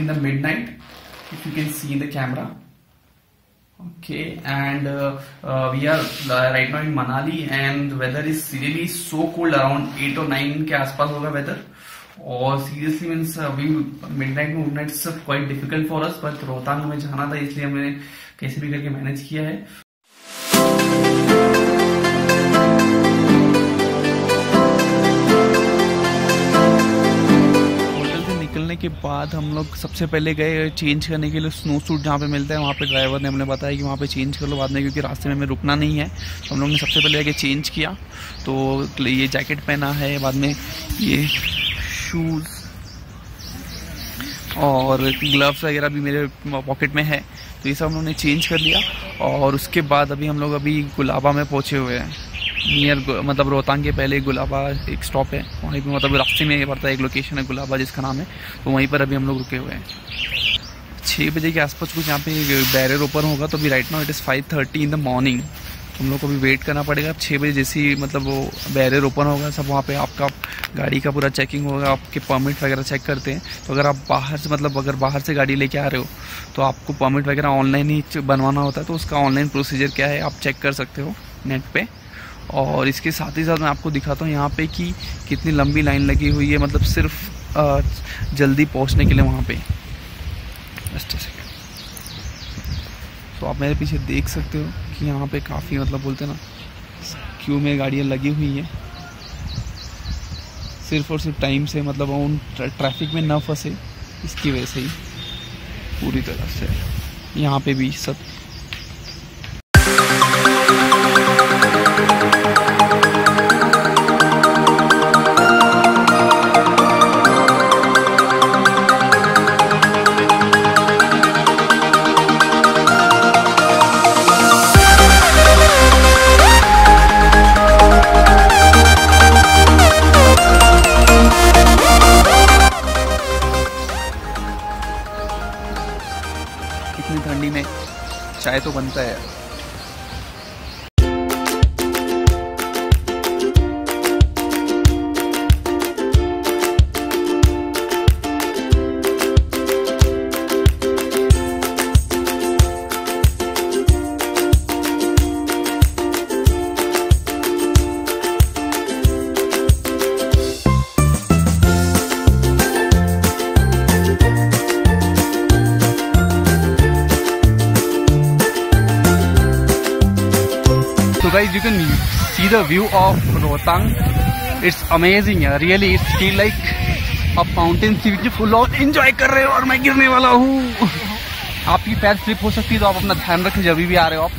in the midnight, if you can see in the camera. Okay, and we are right now in Manali, and the weather is really so cold. Around 8 or 9 के आसपास होगा weather. और seriously means अभी midnight में उठना it's quite difficult for us. But Rohtang में जाना था, इसलिए हमने कैसे भी करके manage किया है. के बाद हम लोग सबसे पहले गए चेंज करने के लिए स्नो सूट जहाँ पे मिलता है, वहाँ पे ड्राइवर ने हमने बताया कि वहाँ पे चेंज कर लो बाद में, क्योंकि रास्ते में हमें रुकना नहीं है. तो हम लोग ने सबसे पहले जाके चेंज किया, तो ये जैकेट पहना है, बाद में ये शूज़ और ग्लव्स वगैरह भी मेरे पॉकेट में है, तो ये सब हम लोग ने चेंज कर लिया. और उसके बाद अभी हम लोग अभी गुलाबा में पहुँचे हुए हैं. नियर मतलब रोहतांग के पहले गुलाबा एक स्टॉप है, वहीं पे मतलब रास्ते में ये पड़ता है एक लोकेशन है गुलाबा जिसका नाम है, तो वहीं पर अभी हम लोग रुके हुए हैं. 6 बजे के आसपास कुछ यहाँ पे बैरियर ओपन होगा, तो अभी right now it is 5:30 in the morning. हम लोग को अभी वेट करना पड़ेगा. 6 बजे जैसे ही मतलब वो बैरियर ओपन होगा, सब वहाँ पे आपका गाड़ी का पूरा चेकिंग होगा, आपके परमिट वगैरह चेक करते हैं. तो अगर आप बाहर से मतलब अगर बाहर से गाड़ी लेके आ रहे हो तो आपको परमिट वगैरह ऑनलाइन ही बनवाना होता है, तो उसका ऑनलाइन प्रोसीजर क्या है आप चेक कर सकते हो नेट पर. और इसके साथ ही साथ मैं आपको दिखाता हूँ यहाँ पे कि कितनी लंबी लाइन लगी हुई है, मतलब सिर्फ जल्दी पहुँचने के लिए वहाँ पे. जस्ट अ सेकंड, तो आप मेरे पीछे देख सकते हो कि यहाँ पे काफ़ी मतलब बोलते हैं ना क्यू में गाड़ियाँ लगी हुई हैं, सिर्फ और सिर्फ टाइम से मतलब उन ट्रैफिक में ना फंसे इसकी वजह से ही पूरी तरह से. यहाँ पर भी सब ठंडी में चाय तो बनता है. Guys, you can see the view of Rohtang. It's amazing, yeah. Really, it's feel like a mountain series full of enjoy कर रहे हो और मैं गिरने वाला हूँ. आपकी पैर स्लिप हो सकती है, तो आप अपना ध्यान रखें जब भी आ रहे हो आप.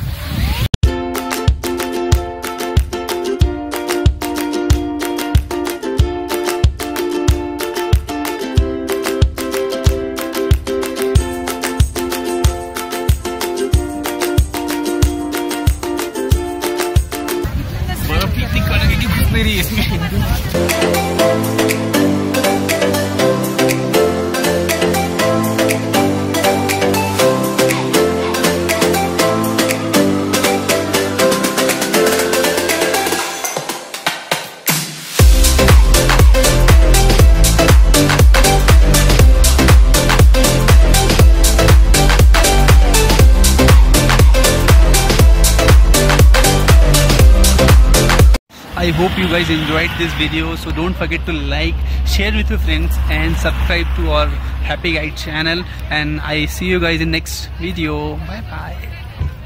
I hope you guys enjoyed this video, so don't forget to like, share with your friends and subscribe to our Happy Guide channel, and I see you guys in next video. Bye bye.